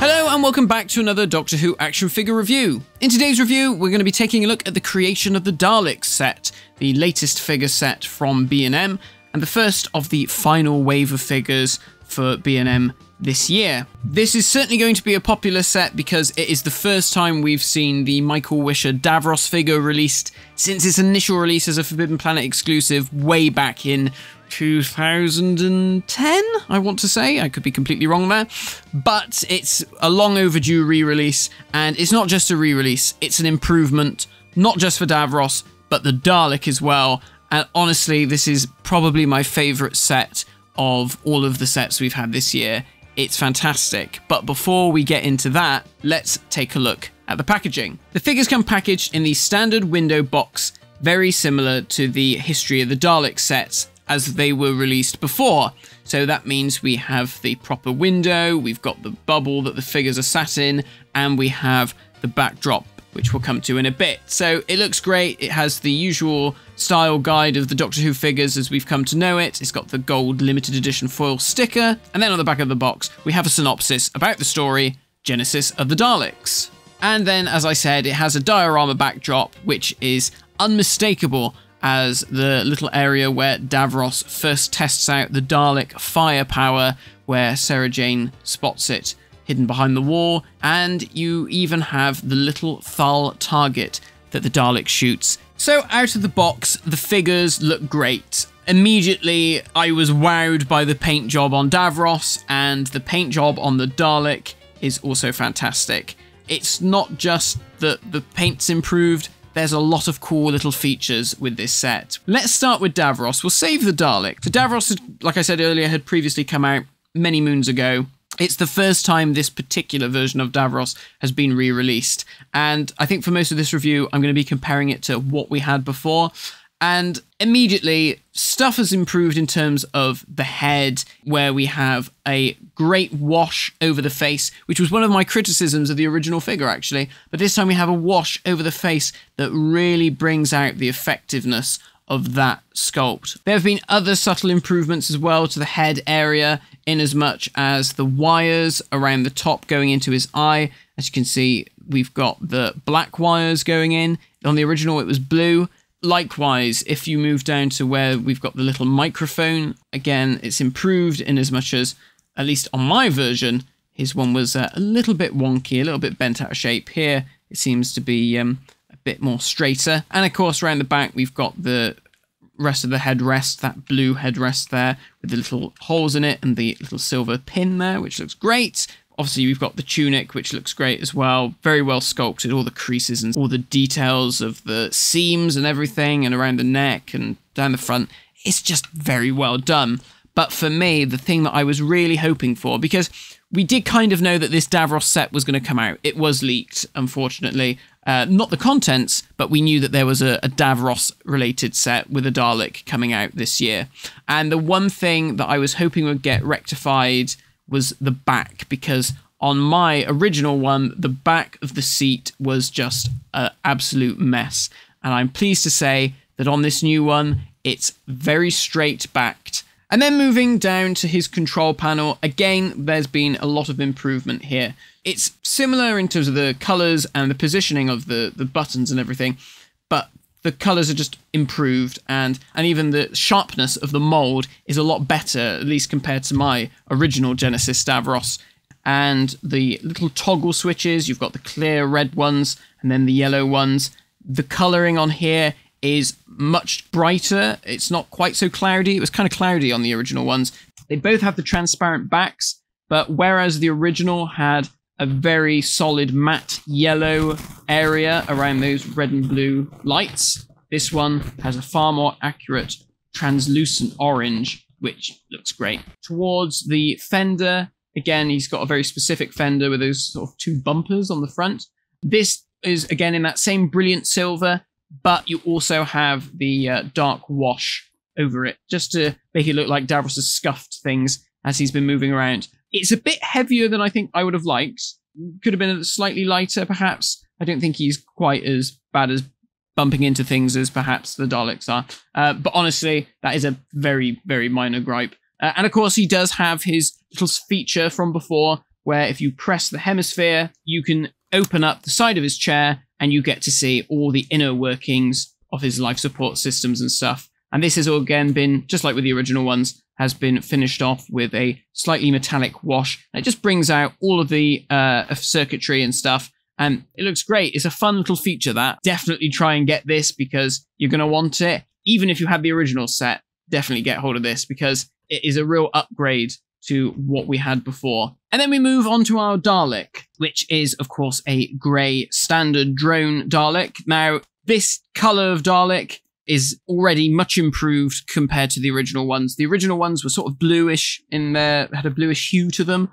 Hello and welcome back to another Doctor Who action figure review. In today's review, we're going to be taking a look at the creation of the Daleks set, the latest figure set from B&M, and the first of the final wave of figures for B&M this year. This is certainly going to be a popular set because it is the first time we've seen the Michael Wisher Davros figure released since its initial release as a Forbidden Planet exclusive way back in 2010, I want to say. I could be completely wrong there. But it's a long overdue re-release, and it's not just a re-release, it's an improvement, not just for Davros, but the Dalek as well. And honestly, this is probably my favourite set of all of the sets we've had this year. It's fantastic. But before we get into that, let's take a look at the packaging. The figures come packaged in the standard window box, very similar to the History of the Daleks sets as they were released before. So that means we have the proper window, we've got the bubble that the figures are sat in, and we have the backdrop, which we'll come to in a bit. So it looks great. It has the usual style guide of the Doctor Who figures as we've come to know it. It's got the gold limited edition foil sticker. And then on the back of the box, we have a synopsis about the story, Genesis of the Daleks. And then, as I said, it has a diorama backdrop, which is unmistakable as the little area where Davros first tests out the Dalek firepower, where Sarah Jane spots it hidden behind the wall, and you even have the little Thal target that the Dalek shoots. So out of the box, the figures look great. Immediately, I was wowed by the paint job on Davros, and the paint job on the Dalek is also fantastic. It's not just that the paint's improved, there's a lot of cool little features with this set. Let's start with Davros. We'll save the Dalek. So Davros, like I said earlier, had previously come out many moons ago. It's the first time this particular version of Davros has been re-released. And I think for most of this review, I'm going to be comparing it to what we had before. And immediately, stuff has improved in terms of the head, where we have a great wash over the face, which was one of my criticisms of the original figure, actually. But this time we have a wash over the face that really brings out the effectiveness of that sculpt. There have been other subtle improvements as well to the head area, in as much as the wires around the top going into his eye. As you can see, we've got the black wires going in. On the original, it was blue. Likewise, if you move down to where we've got the little microphone, again, it's improved in as much as, at least on my version, his one was a little bit wonky, a little bit bent out of shape. Here, it seems to be a bit more straighter. And of course, around the back, we've got the rest of the headrest, that blue headrest there, with the little holes in it and the little silver pin there, which looks great. Obviously, we've got the tunic, which looks great as well. Very well sculpted, all the creases and all the details of the seams and everything, and around the neck and down the front. It's just very well done. But for me, the thing that I was really hoping for, because we did kind of know that this Davros set was going to come out. It was leaked, unfortunately. Not the contents, but we knew that there was a Davros-related set with a Dalek coming out this year. And the one thing that I was hoping would get rectified was the back, because on my original one, the back of the seat was just an absolute mess. And I'm pleased to say that on this new one, it's very straight-backed. And then moving down to his control panel, again, there's been a lot of improvement here. It's similar in terms of the colours and the positioning of the buttons and everything, but the colours are just improved, and even the sharpness of the mould is a lot better, at least compared to my original Genesis Davros. And the little toggle switches, you've got the clear red ones and then the yellow ones. The colouring on here is much brighter. It's not quite so cloudy. It was kind of cloudy on the original ones. They both have the transparent backs, but whereas the original had a very solid matte yellow area around those red and blue lights, this one has a far more accurate translucent orange, which looks great. Towards the fender, again, he's got a very specific fender with those sort of two bumpers on the front. This is, again, in that same brilliant silver, but you also have the dark wash over it, just to make it look like Davros has scuffed things as he's been moving around. It's a bit heavier than I think I would have liked. Could have been slightly lighter, perhaps. I don't think he's quite as bad as bumping into things as perhaps the Daleks are. But honestly, that is a very, very minor gripe. And of course, he does have his little feature from before, where if you press the hemisphere, you can open up the side of his chair and you get to see all the inner workings of his life support systems and stuff. And this has again been, just like with the original ones, has been finished off with a slightly metallic wash. And it just brings out all of the circuitry and stuff. And it looks great. It's a fun little feature, that. Definitely try and get this because you're going to want it. Even if you have the original set, definitely get hold of this because it is a real upgrade to what we had before. And then we move on to our Dalek, which is, of course, a grey standard drone Dalek. Now, this colour of Dalek is already much improved compared to the original ones. The original ones were sort of bluish in there, had a bluish hue to them.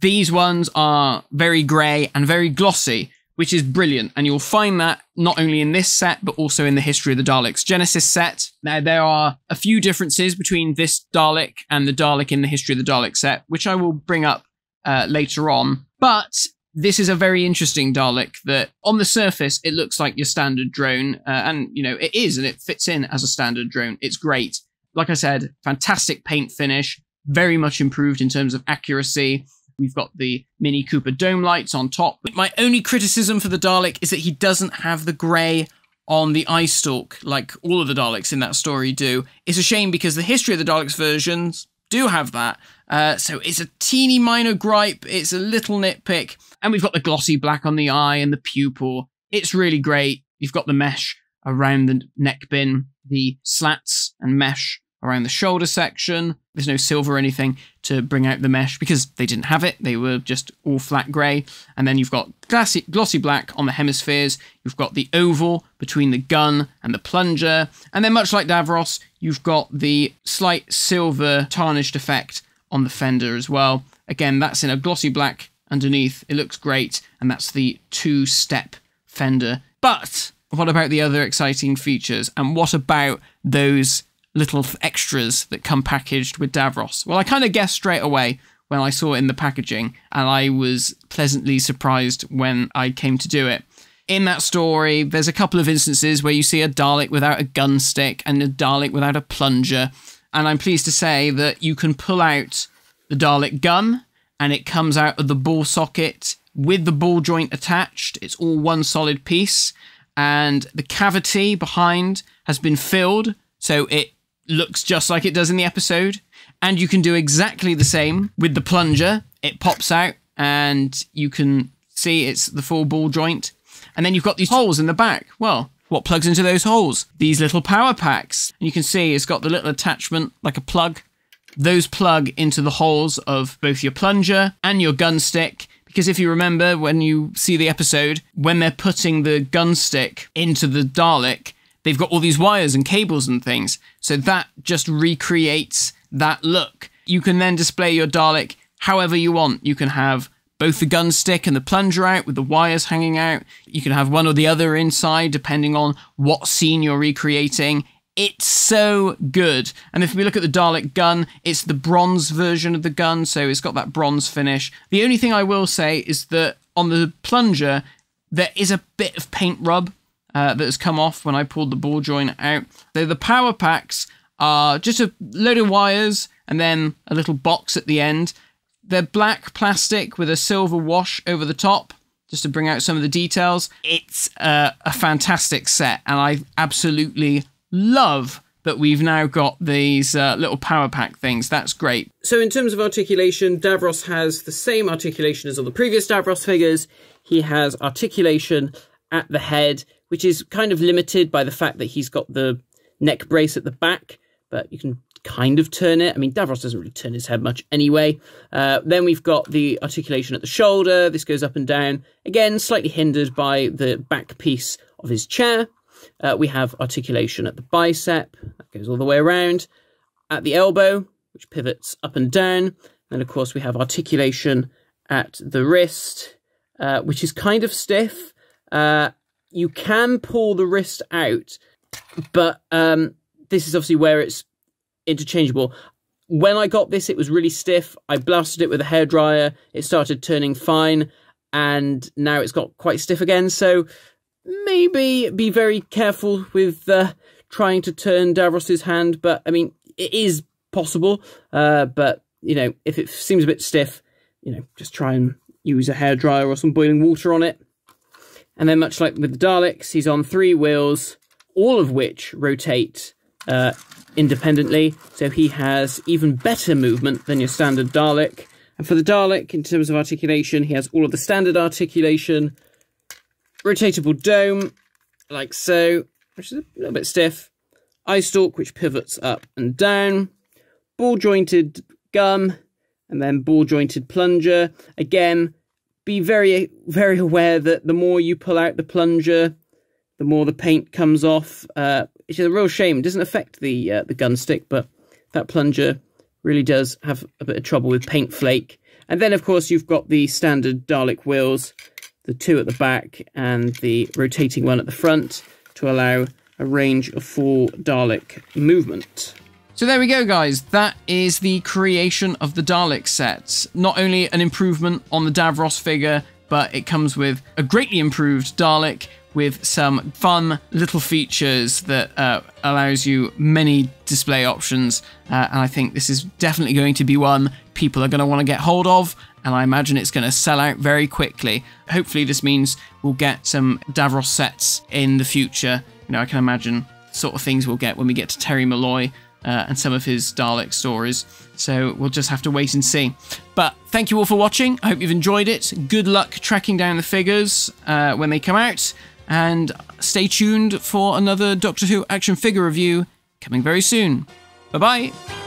These ones are very grey and very glossy, which is brilliant. And you'll find that not only in this set, but also in the History of the Daleks Genesis set. Now, there are a few differences between this Dalek and the Dalek in the History of the Daleks set, which I will bring up later on. But this is a very interesting Dalek that on the surface, it looks like your standard drone. And, you know, it is, and it fits in as a standard drone. It's great. Like I said, fantastic paint finish, very much improved in terms of accuracy. We've got the Mini Cooper dome lights on top. My only criticism for the Dalek is that he doesn't have the grey on the eye stalk like all of the Daleks in that story do. It's a shame because the History of the Daleks versions do have that. So it's a teeny minor gripe. It's a little nitpick. And we've got the glossy black on the eye and the pupil. It's really great. You've got the mesh around the neck bin, the slats and mesh around the shoulder section. There's no silver or anything to bring out the mesh because they didn't have it. They were just all flat grey. And then you've got glossy black on the hemispheres. You've got the oval between the gun and the plunger. And then much like Davros, you've got the slight silver tarnished effect on the fender as well. Again, that's in a glossy black underneath. It looks great. And that's the two-step fender. But what about the other exciting features? And what about those little extras that come packaged with Davros? Well, I kind of guessed straight away when I saw it in the packaging, and I was pleasantly surprised when I came to do it. In that story, there's a couple of instances where you see a Dalek without a gun stick and a Dalek without a plunger, and I'm pleased to say that you can pull out the Dalek gun, and it comes out of the ball socket with the ball joint attached. It's all one solid piece, and the cavity behind has been filled, so it looks just like it does in the episode. And you can do exactly the same with the plunger. It pops out and you can see it's the full ball joint. And then you've got these holes in the back. Well, what plugs into those holes? These little power packs. And you can see it's got the little attachment like a plug. Those plug into the holes of both your plunger and your gun stick. Because if you remember when you see the episode, when they're putting the gun stick into the Dalek, they've got all these wires and cables and things. So that just recreates that look. You can then display your Dalek however you want. You can have both the gun stick and the plunger out with the wires hanging out. You can have one or the other inside depending on what scene you're recreating. It's so good. And if we look at the Dalek gun, it's the bronze version of the gun. So it's got that bronze finish. The only thing I will say is that on the plunger, there is a bit of paint rub that has come off when I pulled the ball joint out. So the power packs are just a load of wires and then a little box at the end. They're black plastic with a silver wash over the top, just to bring out some of the details. It's a fantastic set, and I absolutely love that we've now got these little power pack things. That's great. So in terms of articulation, Davros has the same articulation as all the previous Davros figures. He has articulation at the head, which is kind of limited by the fact that he's got the neck brace at the back, but you can kind of turn it. I mean, Davros doesn't really turn his head much anyway. Then we've got the articulation at the shoulder. This goes up and down, again, slightly hindered by the back piece of his chair. We have articulation at the bicep. That goes all the way around. At the elbow, which pivots up and down. And, of course, we have articulation at the wrist, which is kind of stiff. You can pull the wrist out, but this is obviously where it's interchangeable. When I got this, it was really stiff. I blasted it with a hairdryer. It started turning fine, and now it's got quite stiff again. So maybe be very careful with trying to turn Davros's hand. But, I mean, it is possible. But, you know, if it seems a bit stiff, you know, just try and use a hairdryer or some boiling water on it. And then much like with the Daleks, he's on three wheels, all of which rotate independently. So he has even better movement than your standard Dalek. And for the Dalek, in terms of articulation, he has all of the standard articulation. Rotatable dome, like so, which is a little bit stiff. Eye stalk, which pivots up and down. Ball-jointed gum, and then ball-jointed plunger. Again, be very, very aware that the more you pull out the plunger, the more the paint comes off. Which is a real shame. It doesn't affect the gun stick, but that plunger really does have a bit of trouble with paint flake. And then, of course, you've got the standard Dalek wheels, the two at the back and the rotating one at the front to allow a range of full Dalek movement. So there we go, guys. That is the creation of the Dalek set. Not only an improvement on the Davros figure, but it comes with a greatly improved Dalek with some fun little features that allows you many display options. And I think this is definitely going to be one people are going to want to get hold of. And I imagine it's going to sell out very quickly. Hopefully this means we'll get some Davros sets in the future. You know, I can imagine the sort of things we'll get when we get to Terry Malloy and some of his Dalek stories. So we'll just have to wait and see. But thank you all for watching. I hope you've enjoyed it. Good luck tracking down the figures when they come out. And stay tuned for another Doctor Who action figure review coming very soon. Bye-bye.